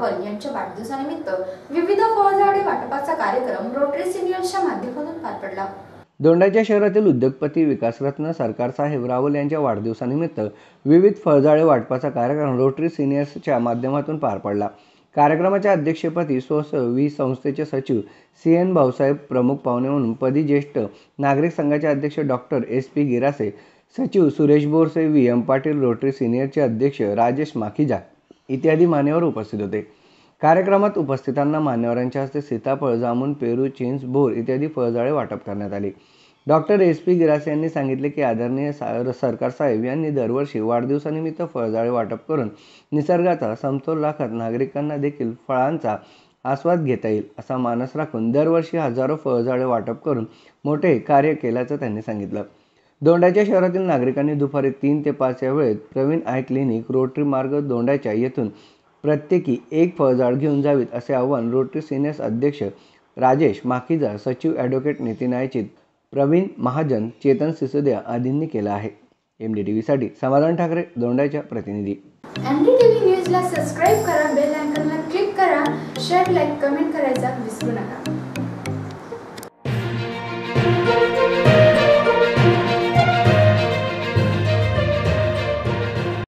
रावल यांच्या वाढदिवसानिमित्त विविध फळझाडे वाटपाचा कार्यक्रम रोटरी सिनियर्सच्या माध्यमातून पार पडला। दोंडाच्या शहरातील उद्योगपती विकास रत्न सरकार साहेब रावल यांच्या वाढदिवसानिमित्त विविध फळझाडे वाटपाचा कार्यक्रम रोटरी सिनियर्सच्या माध्यमातून पार पडला। कार्यक्रमाच्या अध्यक्षपदी स्वसहाय्य संस्थेचे सचिव CN भाऊसाहेब प्रमुख पाहुणे म्हणून पदी ज्येष्ठ नागरिक संघाचे अध्यक्ष डॉ एस पी गिरासे, सचिव सुरेश बोरसे, VM पाटील, रोटरी सिनियरचे अध्यक्ष राजेश माकीजा इत्यादी मान्यवर उपस्थित होते। कार्यक्रमात उपस्थितांना मान्यवरांच्या हस्ते सीताफळ, जामून, पेरू, चिंच, बोर इत्यादी फळझाडे वाटप करण्यात आली। डॉ एस पी गिरासे यांनी सांगितले की आदरणीय सरकार साहेब यांनी दरवर्षी वाढदिवसानिमित्त फळझाडे वाटप करून निसर्गाचा समतोल राखत नागरिकांना देखील फळांचा आस्वाद घेता येईल असा मानस राखून दरवर्षी हजारो फळझाडे वाटप करून मोठे कार्य केल्याचं त्यांनी सांगितलं। दोंडाच्या शहरातील नागरिकांनी दुपारी 3 ते 5 या वेळेत प्रवीण आय क्लिनिक, रोटरी मार्ग, दोंडाच्या येथून प्रत्येकी 1 फळझाड घेऊन जावीत असे आवाहन रोटरी सिनियर्स अध्यक्ष राजेश माकीजा, सचिव ॲडवोकेट नितीन आयचित, प्रवीण महाजन, चेतन सिसोदिया आदींनी केला आहे। MDTV साठी समाधान ठाकरे, दोंडाच्या प्रतिनिधी। MDTV न्यूजला सबस्क्राइब करा, बेल आयकॉनला क्लिक करा, शेअर, लाईक, कमेंट करायचा विसरू नका।